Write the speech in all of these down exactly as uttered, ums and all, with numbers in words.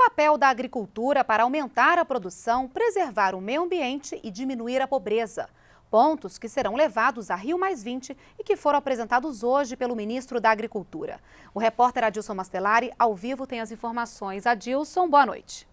papel da agricultura para aumentar a produção, preservar o meio ambiente e diminuir a pobreza. Pontos que serão levados a Rio mais vinte e que foram apresentados hoje pelo ministro da Agricultura. O repórter Adilson Mastelari, ao vivo, tem as informações. Adilson, boa noite.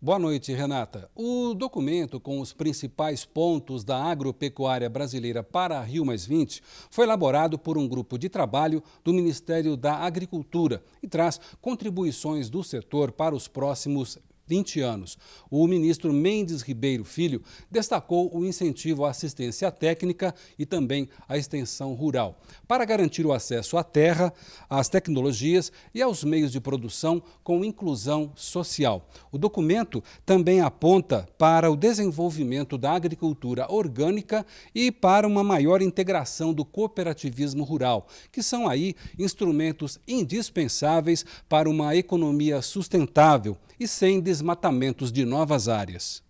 Boa noite, Renata. O documento com os principais pontos da agropecuária brasileira para Rio mais vinte foi elaborado por um grupo de trabalho do Ministério da Agricultura e traz contribuições do setor para os próximos vinte anos. O ministro Mendes Ribeiro Filho destacou o incentivo à assistência técnica e também à extensão rural, para garantir o acesso à terra, às tecnologias e aos meios de produção com inclusão social. O documento também aponta para o desenvolvimento da agricultura orgânica e para uma maior integração do cooperativismo rural, que são aí instrumentos indispensáveis para uma economia sustentável e sem desmatamentos de novas áreas.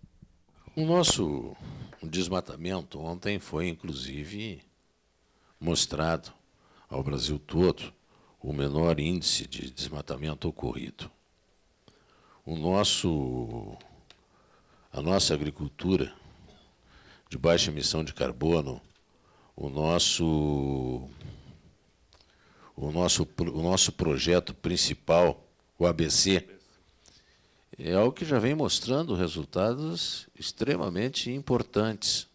O nosso desmatamento ontem foi, inclusive, mostrado ao Brasil todo o menor índice de desmatamento ocorrido. O nosso, a nossa agricultura de baixa emissão de carbono, o nosso, o nosso, o nosso projeto principal, o A B C, é algo que já vem mostrando resultados extremamente importantes.